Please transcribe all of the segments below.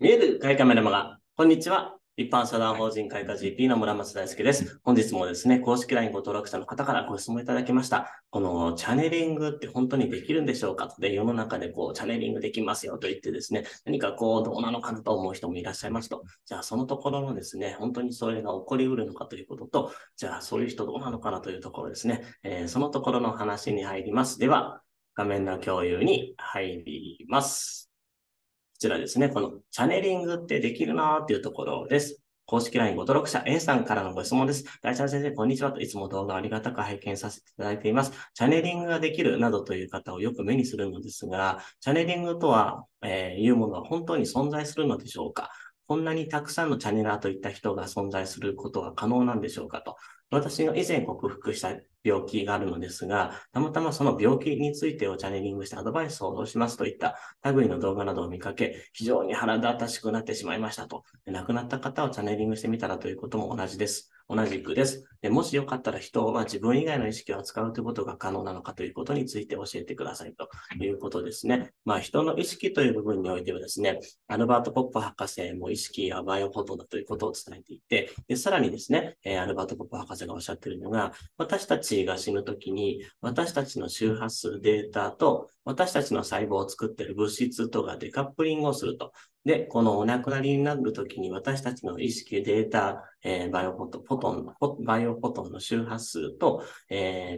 見える外貨メルマガ。こんにちは。一般社団法人開花 GP の村松大輔です。本日もですね、公式 LINE ご登録者の方からご質問いただきました。このチャネリングって本当にできるんでしょうかと。で、世の中でチャネリングできますよと言ってですね、何かどうなのかなと思う人もいらっしゃいますと。じゃあ、そのところのですね、本当にそれが起こりうるのかということと、じゃあ、そういう人どうなのかなというところですね。そのところの話に入ります。では、画面の共有に入ります。こちらですね、このチャネリングってできるなーっていうところです。公式 LINE ご登録者 A さんからのご質問です。大ちゃん先生、こんにちはといつも動画ありがたく拝見させていただいています。チャネリングができるなどという方をよく目にするのですが、チャネリングとは、いうものは本当に存在するのでしょうか？こんなにたくさんのチャネラーといった人が存在することが可能なんでしょうかと。私が以前克服した病気があるのですが、たまたまその病気についてをチャネリングしてアドバイスをしますといった類の動画などを見かけ、非常に腹立たしくなってしまいましたと。亡くなった方をチャネリングしてみたらということも同じくです。もしよかったら人は自分以外の意識を扱うということが可能なのかということについて教えてくださいということですね。まあ人の意識という部分においてはですね、アルバート・ポップ博士も意識はバイオフォトだということを伝えていて、でさらにですね、アルバート・ポップ博士がおっしゃっているのが、私たちが死ぬときに私たちの周波数データと私たちの細胞を作っている物質とがデカップリングをすると。で、このお亡くなりになるときに私たちの意識、データ、バイオフォトンの周波数と、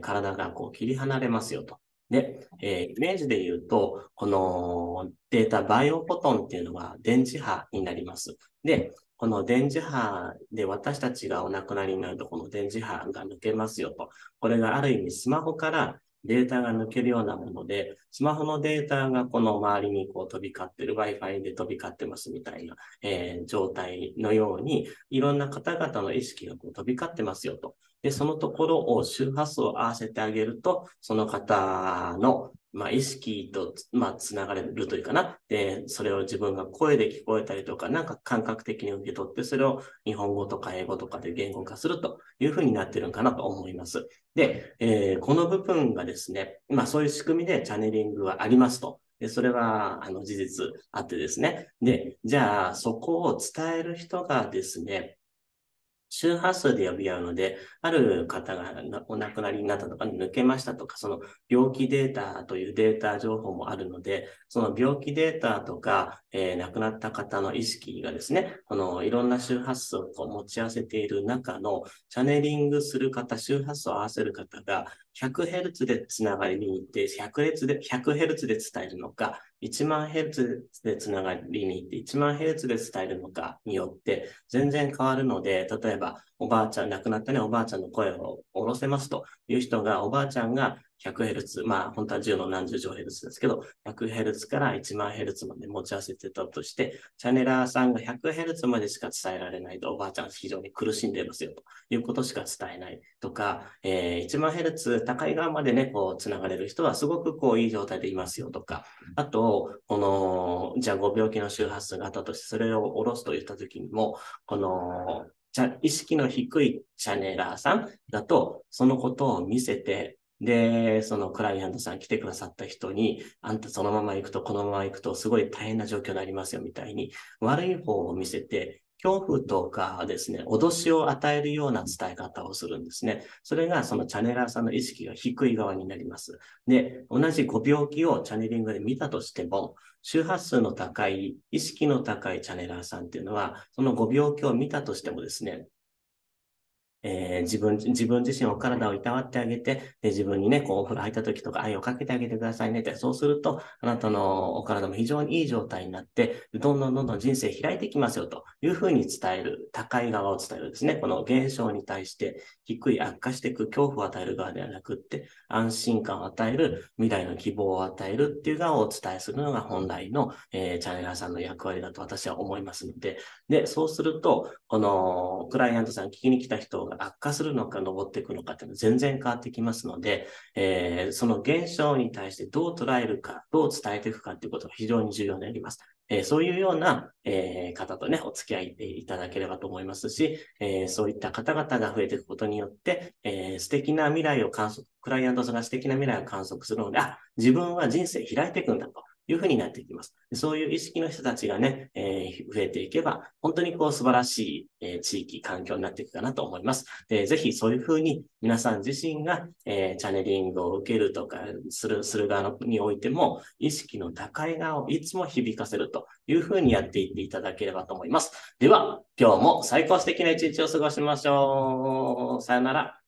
体が切り離れますよと。で、イメージで言うと、このデータ、バイオフォトンっていうのは電磁波になります。で、この電磁波で私たちがお亡くなりになると、この電磁波が抜けますよと。これがある意味スマホからデータが抜けるようなもので、スマホのデータがこの周りに飛び交ってる、Wi-Fi で飛び交ってますみたいな、状態のように、いろんな方々の意識が飛び交ってますよと。で、そのところを周波数を合わせてあげると、その方の、意識と、つながれるというかな。で、それを自分が声で聞こえたりとか、なんか感覚的に受け取って、それを日本語とか英語とかで言語化するというふうになってるのかなと思います。で、この部分がですね、そういう仕組みでチャネリングはありますと。で、それは、事実あってですね。で、じゃあ、そこを伝える人がですね、周波数で呼び合うので、ある方がお亡くなりになったとか、抜けましたとか、その病気データというデータ情報もあるので、その病気データとか、亡くなった方の意識がですね、いろんな周波数を持ち合わせている中の、チャネリングする方、周波数を合わせる方が、100Hz でつながりに行って、100Hz で伝えるのか、1万 Hz でつながりに行って、1万 Hz で伝えるのかによって、全然変わるので、例えば、おばあちゃん、亡くなったね、おばあちゃんの声を下ろせますという人が、おばあちゃんが 100Hz、本当は10の何十乗 Hz ですけど、100Hz から1万 Hz まで持ち合わせてたとして、チャネラーさんが 100Hz までしか伝えられないと、おばあちゃんは非常に苦しんでいますよということしか伝えないとか、1万 Hz 高い側までね、つながれる人はすごくいい状態でいますよとか、あと、じゃあご病気の周波数があったとして、それを下ろすと言ったときにも、意識の低いチャネラーさんだと、そのことを見せて、で、そのクライアントさん来てくださった人に、あんたそのまま行くと、このまま行くと、すごい大変な状況になりますよ、みたいに、悪い方を見せて、恐怖とかですね、脅しを与えるような伝え方をするんですね。それがそのチャネラーさんの意識が低い側になります。で、同じご病気をチャネリングで見たとしても、周波数の高い、意識の高いチャネラーさんっていうのは、そのご病気を見たとしてもですね、自分自身お体をいたわってあげて、で自分にね、お風呂入った時とか愛をかけてあげてくださいねって、そうすると、あなたのお体も非常にいい状態になって、どんどん人生開いてきますよというふうに伝える、高い側を伝えるですね、この現象に対して低い悪化していく恐怖を与える側ではなくって、安心感を与える、未来の希望を与えるっていう側をお伝えするのが本来の、チャネラーさんの役割だと私は思いますので、で、そうすると、このクライアントさん聞きに来た人を悪化するのか上っていくのかっていうのは全然変わってきますので、その現象に対してどう捉えるか、どう伝えていくかっていうことが非常に重要になります。そういうような、方とね、お付き合いいただければと思いますし、そういった方々が増えていくことによって、素敵な未来を観測、クライアントさんが素敵な未来を観測するので、あ、自分は人生開いていくんだと。いうふうになっていきます。そういう意識の人たちがね、増えていけば、本当にこう素晴らしい、地域、環境になっていくかなと思います。ぜひそういうふうに皆さん自身が、チャネリングを受けるとかする側においても、意識の高い側をいつも響かせるというふうにやっていっていただければと思います。では、今日も最高素敵な一日を過ごしましょう。さよなら。